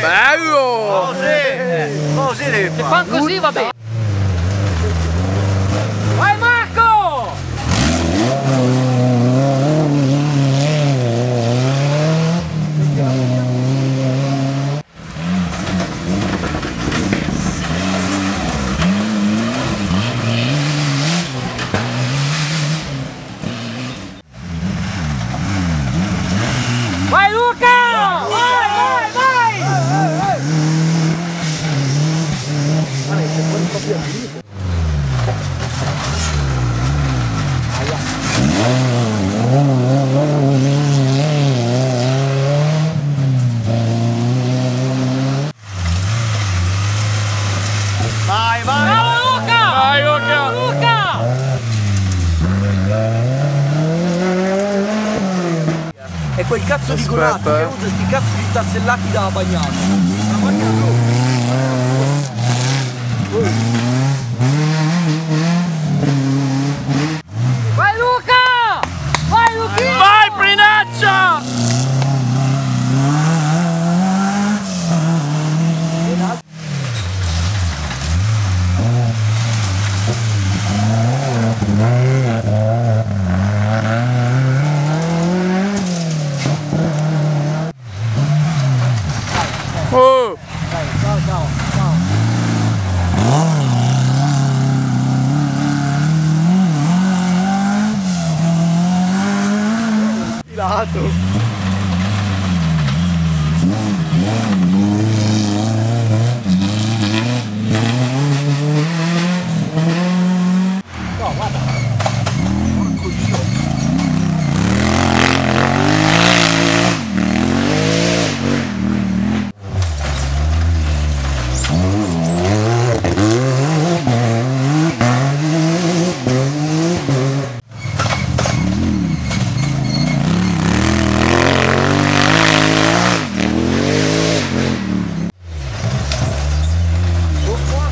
Bello! Così devi fare! Se fa così va bene! Vai Marco! Vai Luca! Vai, vai! Bravo Luca! Vai Luca! Luca! È quel cazzo di colato che usa sti cazzo di tassellati da bagnata. La marca blu.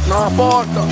La porta!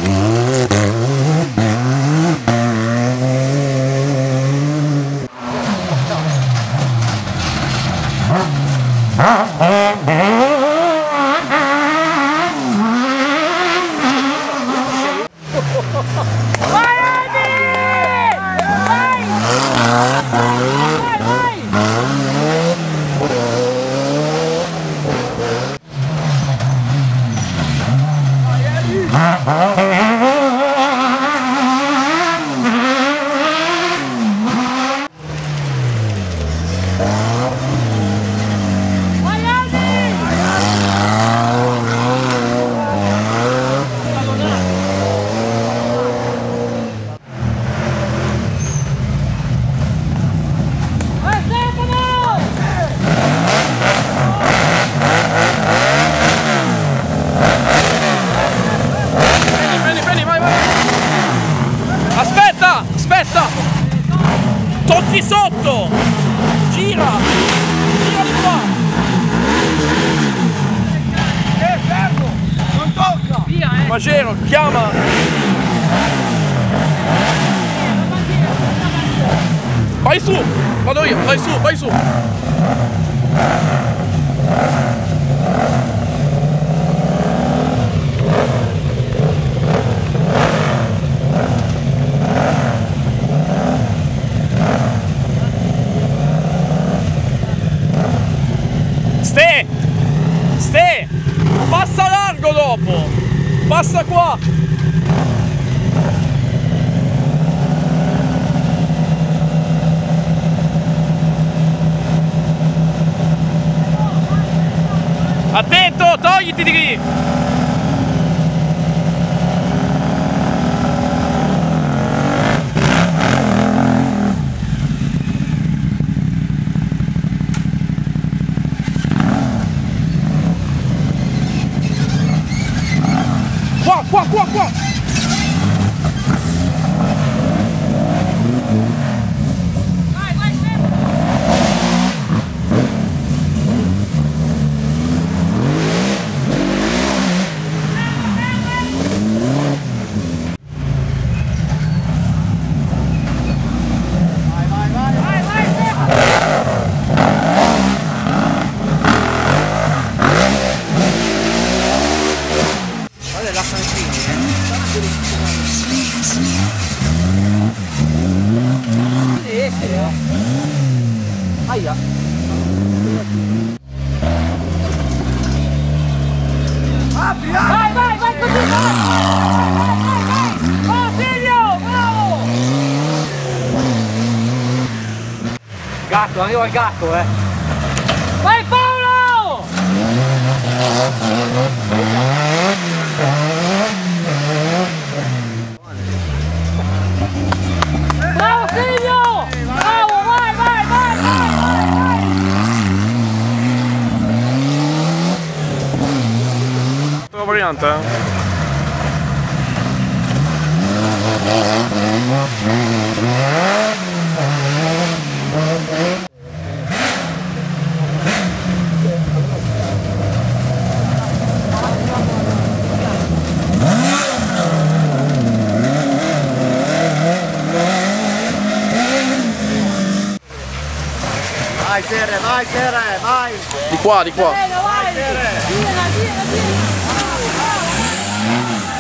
Tutti sotto! Gira! Gira di qua! Fermo! Non tocca! Via, eh! Magero, chiama! Vai su! Vado io! Vai su! Vai su! Passa largo dopo! Passa qua! Attento! Togliti di lì! Qua, qua, qua! Vai, vai, vai! tiro al gatto, eh. Vai Paolo! Bravo figlio! Bravo, vai, vai, vai, vai, vai! Tua variante, eh? Vai Tere, vai! Di qua, di qua! Tere, vai Tere! Tira, tira, tira!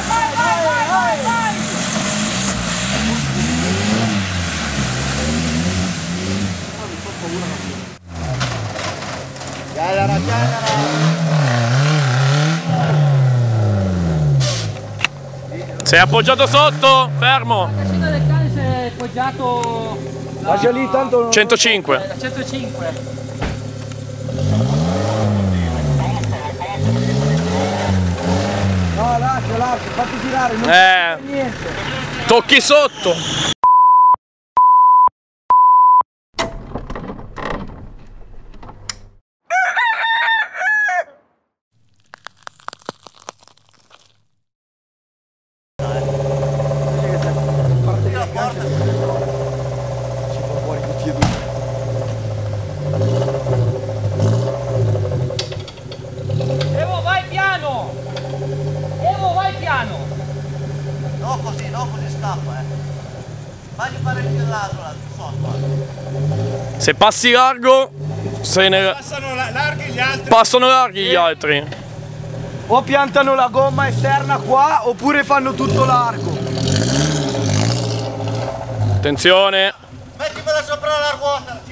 Vai, vai, vai, vai, vai! Galera, galera! Sei appoggiato sotto, fermo! La cascina del cane si è appoggiato... Lascia lì, tanto... 105! 105! Lascia, fatti girare, non c'è niente. Tocchi sotto. Parte la porta. Ci fa fuori tutti e due. No, così stappa, eh. Vai a fare il girato là, sotto. Se passi largo, se ne... Passano larghi gli altri. Passano larghi gli altri. O piantano la gomma esterna qua, oppure fanno tutto largo. Attenzione. Mettimela sopra la ruota.